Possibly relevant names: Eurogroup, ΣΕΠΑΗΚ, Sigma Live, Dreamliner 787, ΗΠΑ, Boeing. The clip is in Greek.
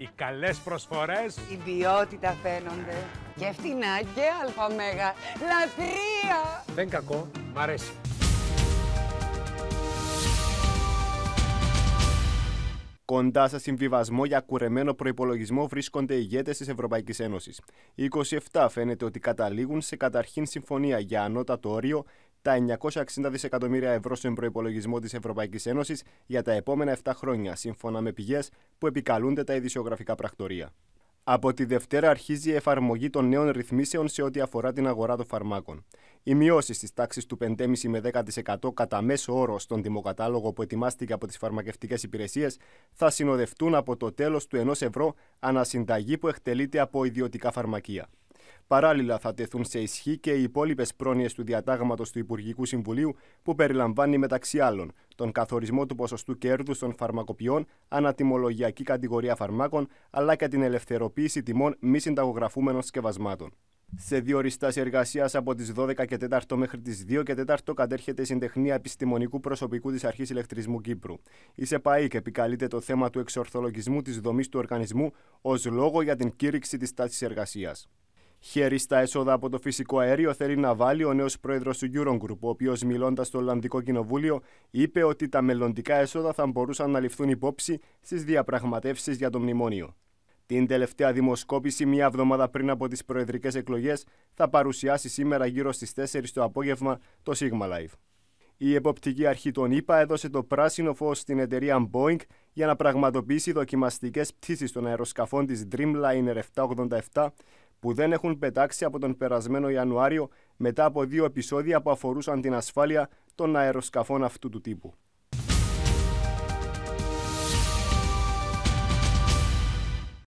Οι καλές προσφορές. Η ποιότητα φαίνονται. Και φτηνά και αλφαμέγα. Λατρεία! Δεν κακό, μ' αρέσει. Κοντά σε συμβιβασμό για κουρεμένο προϋπολογισμό βρίσκονται οι ηγέτες της Ευρωπαϊκής Ένωσης. Οι 27 φαίνεται ότι καταλήγουν σε καταρχήν συμφωνία για ανώτατο όριο τα 960 δισεκατομμύρια ευρώ στον προϋπολογισμό της Ευρωπαϊκής Ένωσης για τα επόμενα 7 χρόνια, σύμφωνα με πηγές που επικαλούνται τα ειδησιογραφικά πρακτορία. Από τη Δευτέρα αρχίζει η εφαρμογή των νέων ρυθμίσεων σε ό,τι αφορά την αγορά των φαρμάκων. Οι μειώσεις της τάξης του 5,5 με 10% κατά μέσο όρο στον τιμοκατάλογο που ετοιμάστηκε από τις φαρμακευτικές υπηρεσίες θα συνοδευτούν από το τέλος του 1 ευρώ ανασυνταγή που εκτελείται από ιδιωτικά φαρμακεία. Παράλληλα, θα τεθούν σε ισχύ και οι υπόλοιπες πρόνοιες του διατάγματος του Υπουργικού Συμβουλίου, που περιλαμβάνει μεταξύ άλλων τον καθορισμό του ποσοστού κέρδους των φαρμακοποιών, ανατιμολογιακή κατηγορία φαρμάκων, αλλά και την ελευθεροποίηση τιμών μη συνταγογραφούμενων συσκευασμάτων. Σε δύο ώρες εργασίας από τις 12 και 4 μέχρι τις 2 και 4 κατέρχεται η Συντεχνία Επιστημονικού Προσωπικού της Αρχής Ηλεκτρισμού Κύπρου. Η ΣΕΠΑΗΚ επικαλείται το θέμα του εξορθολογισμού της δομής του οργανισμού ως λόγο για την κήρυξη της τάσης εργασίας. Χέρι στα έσοδα από το φυσικό αέριο θέλει να βάλει ο νέος πρόεδρος του Eurogroup, ο οποίος μιλώντας στο Ολλανδικό Κοινοβούλιο είπε ότι τα μελλοντικά έσοδα θα μπορούσαν να ληφθούν υπόψη στις διαπραγματεύσεις για το μνημόνιο. Την τελευταία δημοσκόπηση, μία εβδομάδα πριν από τις προεδρικές εκλογές, θα παρουσιάσει σήμερα γύρω στις 4 το απόγευμα το Sigma Live. Η εποπτική αρχή των ΗΠΑ έδωσε το πράσινο φως στην εταιρεία Boeing για να πραγματοποιήσει δοκιμαστικές πτήσεις των αεροσκαφών της Dreamliner 787, που δεν έχουν πετάξει από τον περασμένο Ιανουάριο μετά από 2 επεισόδια που αφορούσαν την ασφάλεια των αεροσκαφών αυτού του τύπου.